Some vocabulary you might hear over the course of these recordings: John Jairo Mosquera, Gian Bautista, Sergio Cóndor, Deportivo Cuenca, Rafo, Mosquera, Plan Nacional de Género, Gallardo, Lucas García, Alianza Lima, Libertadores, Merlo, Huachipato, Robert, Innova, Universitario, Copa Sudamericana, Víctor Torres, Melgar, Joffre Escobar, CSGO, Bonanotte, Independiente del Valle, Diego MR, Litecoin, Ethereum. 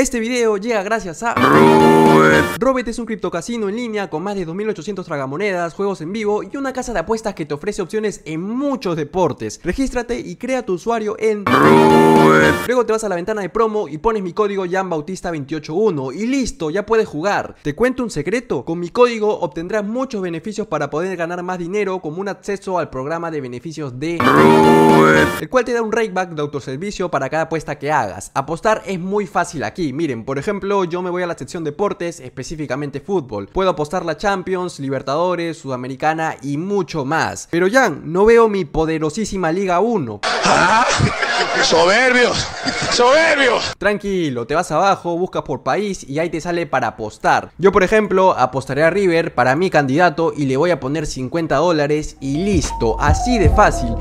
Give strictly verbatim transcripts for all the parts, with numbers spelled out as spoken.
Este video llega gracias a Robert. Robert es un criptocasino en línea con más de dos mil ochocientos tragamonedas, juegos en vivo y una casa de apuestas que te ofrece opciones en muchos deportes. Regístrate y crea tu usuario en Robert. Luego te vas a la ventana de promo y pones mi código Gian Bautista dos ocho uno y listo, ya puedes jugar. Te cuento un secreto, con mi código obtendrás muchos beneficios para poder ganar más dinero, como un acceso al programa de beneficios de Robert, el cual te da un rateback de autoservicio para cada apuesta que hagas. Apostar es muy fácil aquí. Miren, por ejemplo, yo me voy a la sección deportes, específicamente fútbol. Puedo apostar la Champions, Libertadores, Sudamericana y mucho más. Pero Gian, no veo mi poderosísima Liga uno. ¿Ah? ¡Soberbios! ¡Soberbios! Tranquilo, te vas abajo, buscas por país y ahí te sale para apostar. Yo, por ejemplo, apostaré a River para mi candidato y le voy a poner cincuenta dólares y listo, así de fácil.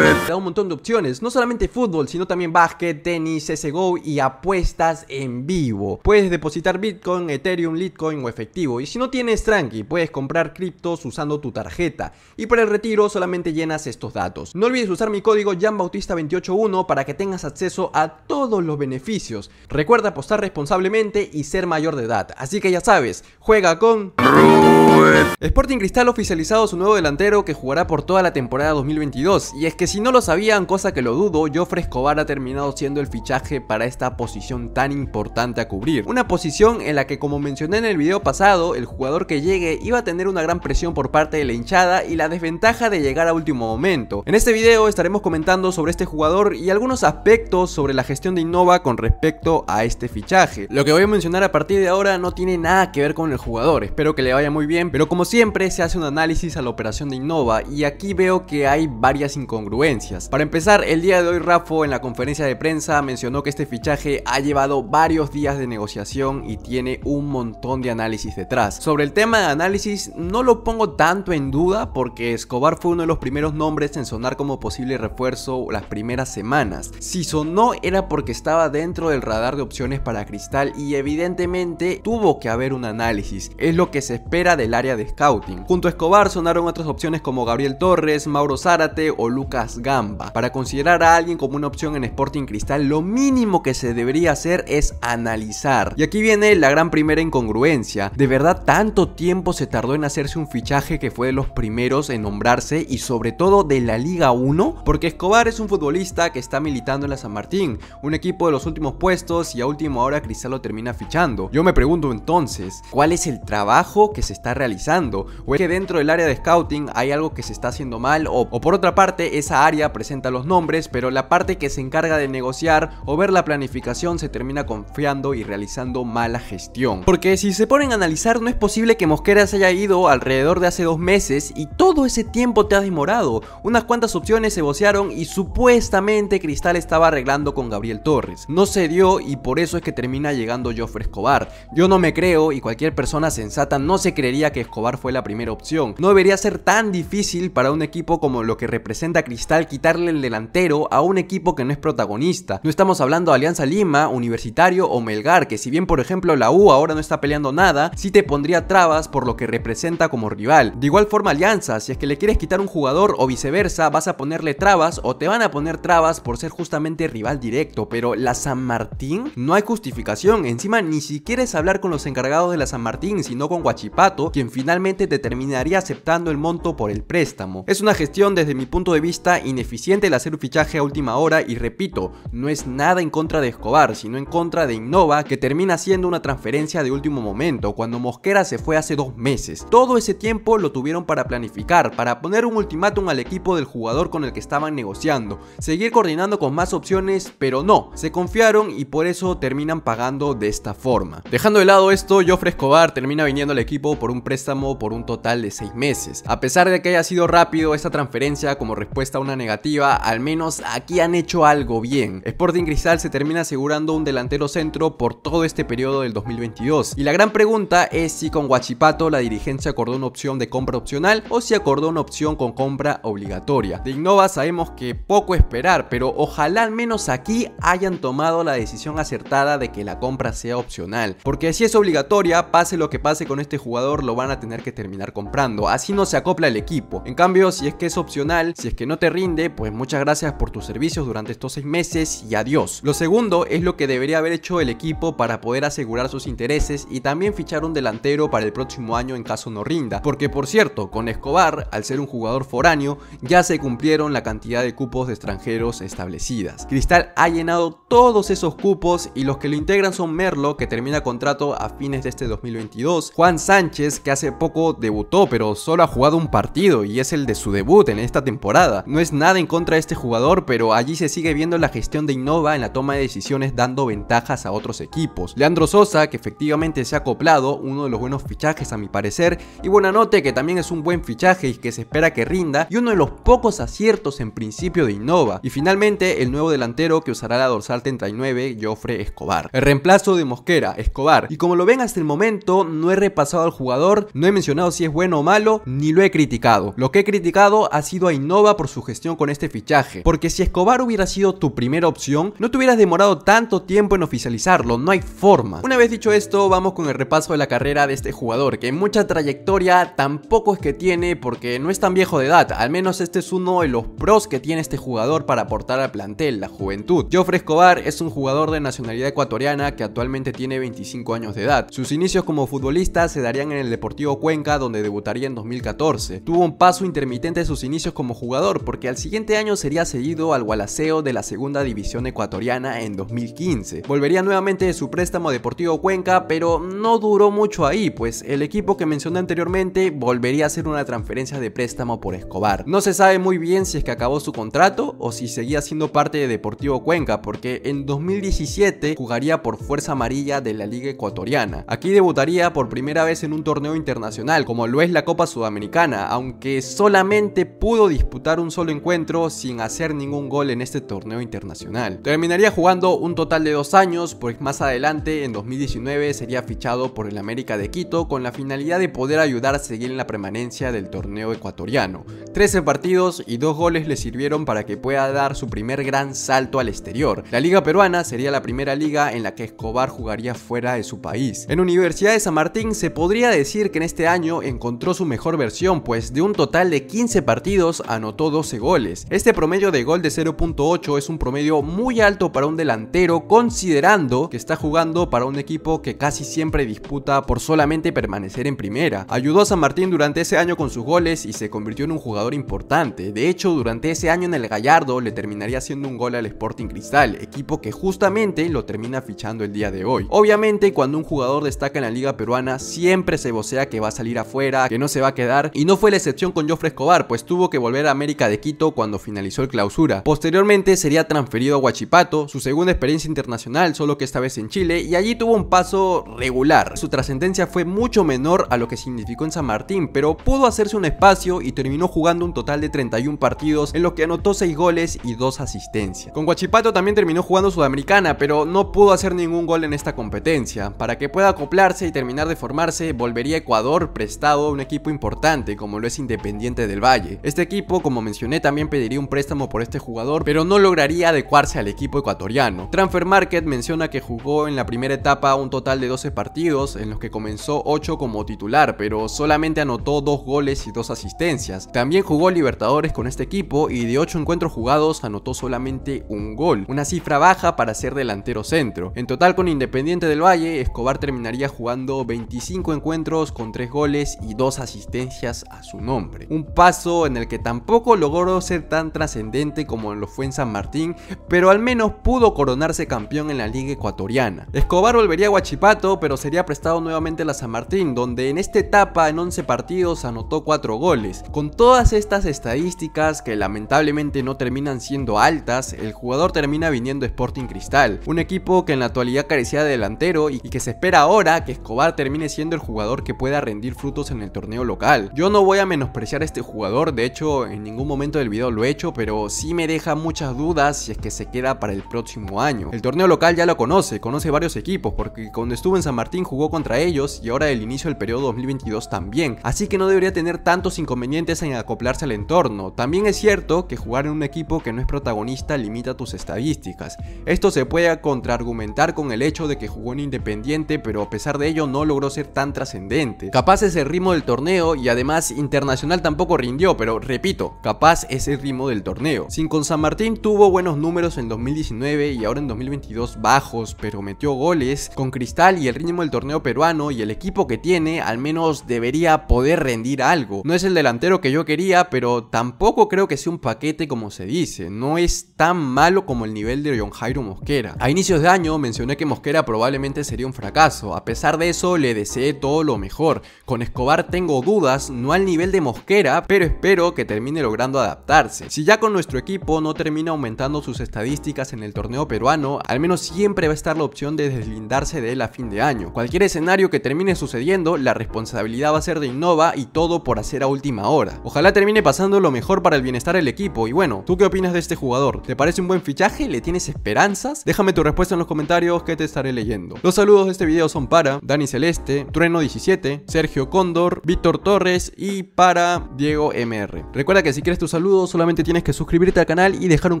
Te da un montón de opciones, no solamente fútbol, sino también básquet, tenis, C S G O y apuestas en vivo. Puedes depositar Bitcoin, Ethereum, Litecoin o efectivo. Y si no tienes, tranqui, puedes comprar criptos usando tu tarjeta. Y para el retiro solamente llenas estos datos. No olvides usar mi código Gian Bautista dos ocho uno para que tengas acceso a todos los beneficios. Recuerda apostar responsablemente y ser mayor de edad. Así que ya sabes, juega con Robert. Sporting Cristal ha oficializado su nuevo delantero que jugará por toda la temporada dos mil veintidós. Y es que si no lo sabían, cosa que lo dudo, Joffre Escobar ha terminado siendo el fichaje para esta posición tan importante a cubrir. Una posición en la que, como mencioné en el video pasado, el jugador que llegue iba a tener una gran presión por parte de la hinchada y la desventaja de llegar a último momento. En este video estaremos comentando sobre este jugador y algunos aspectos sobre la gestión de Innova con respecto a este fichaje. Lo que voy a mencionar a partir de ahora no tiene nada que ver con el jugador, espero que le vaya muy bien, pero como siempre se hace un análisis a la operación de Innova y aquí veo que hay varias incongruencias. Para empezar, el día de hoy Rafo en la conferencia de prensa mencionó que este fichaje ha llevado varios días de negociación y tiene un montón de análisis detrás. Sobre el tema de análisis no lo pongo tanto en duda porque Escobar fue uno de los primeros nombres en sonar como posible refuerzo las primeras semanas. Si sonó era porque estaba dentro del radar de opciones para Cristal y evidentemente tuvo que haber un análisis, es lo que se espera del área de scouting. Junto a Escobar sonaron otras opciones como Gabriel Torres, Mauro Zárate o Lucas García. Para considerar a alguien como una opción en Sporting Cristal, lo mínimo que se debería hacer es analizar. Y aquí viene la gran primera incongruencia. De verdad, tanto tiempo se tardó en hacerse un fichaje que fue de los primeros en nombrarse y sobre todo de la Liga uno, porque Escobar es un futbolista que está militando en la San Martín, un equipo de los últimos puestos, y a última hora Cristal lo termina fichando. Yo me pregunto entonces, ¿cuál es el trabajo que se está realizando? ¿O es que dentro del área de scouting hay algo que se está haciendo mal? O, o por otra parte, esa área presenta los nombres, pero la parte que se encarga de negociar o ver la planificación se termina confiando y realizando mala gestión. Porque si se ponen a analizar, no es posible que Mosquera se haya ido alrededor de hace dos meses y todo ese tiempo te has demorado. Unas cuantas opciones se vocearon y supuestamente Cristal estaba arreglando con Gabriel Torres. No se dio y por eso es que termina llegando Joffre Escobar. Yo no me creo y cualquier persona sensata no se creería que Escobar fue la primera opción. No debería ser tan difícil para un equipo como lo que representa Cristal quitarle el delantero a un equipo que no es protagonista. No estamos hablando de Alianza Lima, Universitario o Melgar, que si bien por ejemplo la U ahora no está peleando nada, sí te pondría trabas por lo que representa como rival. De igual forma Alianza, si es que le quieres quitar un jugador o viceversa, vas a ponerle trabas o te van a poner trabas por ser justamente rival directo. Pero la San Martín, no hay justificación. Encima ni siquiera es hablar con los encargados de la San Martín, sino con Huachipato, quien finalmente te terminaría aceptando el monto por el préstamo. Es una gestión desde mi punto de vista ineficiente eficiente el hacer un fichaje a última hora, y repito, no es nada en contra de Escobar, sino en contra de Innova, que termina siendo una transferencia de último momento cuando Mosquera se fue hace dos meses. Todo ese tiempo lo tuvieron para planificar, para poner un ultimátum al equipo del jugador con el que estaban negociando, seguir coordinando con más opciones, pero no, se confiaron y por eso terminan pagando de esta forma. Dejando de lado esto, Joffre Escobar termina viniendo al equipo por un préstamo por un total de seis meses. A pesar de que haya sido rápido esta transferencia como respuesta a una negativa, al menos aquí han hecho algo bien. Sporting Cristal se termina asegurando un delantero centro por todo este periodo del dos mil veintidós. Y la gran pregunta es si con Huachipato la dirigencia acordó una opción de compra opcional o si acordó una opción con compra obligatoria. De Innova sabemos que poco esperar, pero ojalá al menos aquí hayan tomado la decisión acertada de que la compra sea opcional. Porque si es obligatoria, pase lo que pase con este jugador, lo van a tener que terminar comprando. Así no se acopla el equipo. En cambio, si es que es opcional, si es que no te rinde rinde, pues muchas gracias por tus servicios durante estos seis meses y adiós. Lo segundo es lo que debería haber hecho el equipo para poder asegurar sus intereses y también fichar un delantero para el próximo año en caso no rinda, porque por cierto, con Escobar, al ser un jugador foráneo, ya se cumplieron la cantidad de cupos de extranjeros establecidas. Cristal ha llenado todos esos cupos y los que lo integran son Merlo, que termina contrato a fines de este dos mil veintidós, Juan Sánchez, que hace poco debutó pero solo ha jugado un partido y es el de su debut en esta temporada. No es nada en contra de este jugador, pero allí se sigue viendo la gestión de Innova en la toma de decisiones, dando ventajas a otros equipos. Leandro Sosa, que efectivamente se ha acoplado, uno de los buenos fichajes a mi parecer, y Bonanotte, que también es un buen fichaje y que se espera que rinda, y uno de los pocos aciertos en principio de Innova. Y finalmente el nuevo delantero que usará la dorsal treinta y nueve, Joffre Escobar. El reemplazo de Mosquera, Escobar. Y como lo ven, hasta el momento no he repasado al jugador, no he mencionado si es bueno o malo, ni lo he criticado. Lo que he criticado ha sido a Innova por su gestión con este fichaje, porque si Escobar hubiera sido tu primera opción, no te hubieras demorado tanto tiempo en oficializarlo, no hay forma. Una vez dicho esto, vamos con el repaso de la carrera de este jugador, que mucha trayectoria tampoco es que tiene, porque no es tan viejo de edad. Al menos este es uno de los pros que tiene este jugador para aportar al plantel, la juventud. Joffre Escobar es un jugador de nacionalidad ecuatoriana que actualmente tiene veinticinco años de edad. Sus inicios como futbolista se darían en el Deportivo Cuenca, donde debutaría en dos mil catorce. Tuvo un paso intermitente de sus inicios como jugador, porque al siguiente año sería cedido al Gualaceo de la segunda división ecuatoriana en dos mil quince. Volvería nuevamente de su préstamo a Deportivo Cuenca, pero no duró mucho ahí, pues el equipo que mencioné anteriormente volvería a hacer una transferencia de préstamo por Escobar. No se sabe muy bien si es que acabó su contrato o si seguía siendo parte de Deportivo Cuenca, porque en dos mil diecisiete jugaría por Fuerza Amarilla de la Liga Ecuatoriana. Aquí debutaría por primera vez en un torneo internacional, como lo es la Copa Sudamericana, aunque solamente pudo disputar un solo encuentro sin hacer ningún gol en este torneo internacional. Terminaría jugando un total de dos años, pues más adelante, en dos mil diecinueve, sería fichado por el América de Quito con la finalidad de poder ayudar a seguir en la permanencia del torneo ecuatoriano. trece partidos y dos goles le sirvieron para que pueda dar su primer gran salto al exterior. La Liga Peruana sería la primera liga en la que Escobar jugaría fuera de su país. En Universidad de San Martín se podría decir que en este año encontró su mejor versión, pues de un total de quince partidos anotó doce goles. Este promedio de gol de cero punto ocho es un promedio muy alto para un delantero, considerando que está jugando para un equipo que casi siempre disputa por solamente permanecer en primera. Ayudó a San Martín durante ese año con sus goles y se convirtió en un jugador importante. De hecho, durante ese año en el Gallardo le terminaría haciendo un gol al Sporting Cristal, equipo que justamente lo termina fichando el día de hoy. Obviamente, cuando un jugador destaca en la liga peruana, siempre se vocea que va a salir afuera, que no se va a quedar, y no fue la excepción con Joffre Escobar, pues tuvo que volver a América de Quito cuando finalizó el clausura. Posteriormente sería transferido a Huachipato, su segunda experiencia internacional, solo que esta vez en Chile, y allí tuvo un paso regular. Su trascendencia fue mucho menor a lo que significó en San Martín, pero pudo hacerse un espacio y terminó jugando un total de treinta y uno partidos, en los que anotó seis goles y dos asistencias. Con Huachipato también terminó jugando Sudamericana, pero no pudo hacer ningún gol en esta competencia. Para que pueda acoplarse y terminar de formarse, volvería a Ecuador prestado a un equipo importante como lo es Independiente del Valle. Este equipo, como mencioné, también pediría un préstamo por este jugador, pero no lograría adecuarse al equipo ecuatoriano. Transfer Market menciona que jugó en la primera etapa un total de doce partidos, en los que comenzó ocho como titular, pero solamente anotó dos goles y dos asistencias. También jugó Libertadores con este equipo y de ocho encuentros jugados anotó solamente un gol, una cifra baja para ser delantero centro. En total, con Independiente del Valle, Escobar terminaría jugando veinticinco encuentros con tres goles y dos asistencias a su nombre. Un paso en el que tampoco logró ser tan trascendente como lo fue en San Martín, pero al menos pudo coronarse campeón en la liga ecuatoriana. Escobar volvería a Huachipato, pero sería prestado nuevamente a la San Martín, donde en esta etapa en once partidos anotó cuatro goles. Con todas estas estadísticas, que lamentablemente no terminan siendo altas, el jugador termina viniendo a Sporting Cristal, un equipo que en la actualidad carecía de delantero y que se espera ahora que Escobar termine siendo el jugador que pueda rendir frutos en el torneo local. Yo no voy a menospreciar a este jugador, de hecho en ningún momento del video lo he hecho, pero sí me deja muchas dudas si es que se queda para el próximo año. El torneo local ya lo conoce, conoce varios equipos, porque cuando estuvo en San Martín jugó contra ellos y ahora el inicio del periodo dos mil veintidós también, así que no debería tener tantos inconvenientes en acoplarse al entorno. También es cierto que jugar en un equipo que no es protagonista limita tus estadísticas. Esto se puede contraargumentar con el hecho de que jugó en Independiente, pero a pesar de ello no logró ser tan trascendente. Capaz es el ritmo del torneo y además Internacional tampoco rindió, pero repito, capaz es ese ritmo del torneo. Si con San Martín tuvo buenos números en dos mil diecinueve y ahora en dos mil veintidós bajos, pero metió goles, con Cristal y el ritmo del torneo peruano y el equipo que tiene, al menos debería poder rendir algo. No es el delantero que yo quería, pero tampoco creo que sea un paquete como se dice. No es tan malo como el nivel de John Jairo Mosquera. A inicios de año mencioné que Mosquera probablemente sería un fracaso. A pesar de eso, le deseé todo lo mejor. Con Escobar tengo dudas, no al nivel de Mosquera, pero espero que termine logrando adaptarse. Si ya con nuestro equipo no termina aumentando sus estadísticas en el torneo peruano, al menos siempre va a estar la opción de deslindarse de él a fin de año. Cualquier escenario que termine sucediendo, la responsabilidad va a ser de Innova y todo por hacer a última hora. Ojalá termine pasando lo mejor para el bienestar del equipo. Y bueno, ¿tú qué opinas de este jugador? ¿Te parece un buen fichaje? ¿Le tienes esperanzas? Déjame tu respuesta en los comentarios que te estaré leyendo. Los saludos de este video son para Dani Celeste, Trueno diecisiete, Sergio Cóndor, Víctor Torres y para Diego M R. Recuerda que si quieres tu saludo solamente tienes que suscribirte al canal y dejar un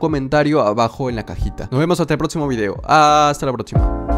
comentario abajo en la cajita. Nos vemos hasta el próximo video. Hasta la próxima.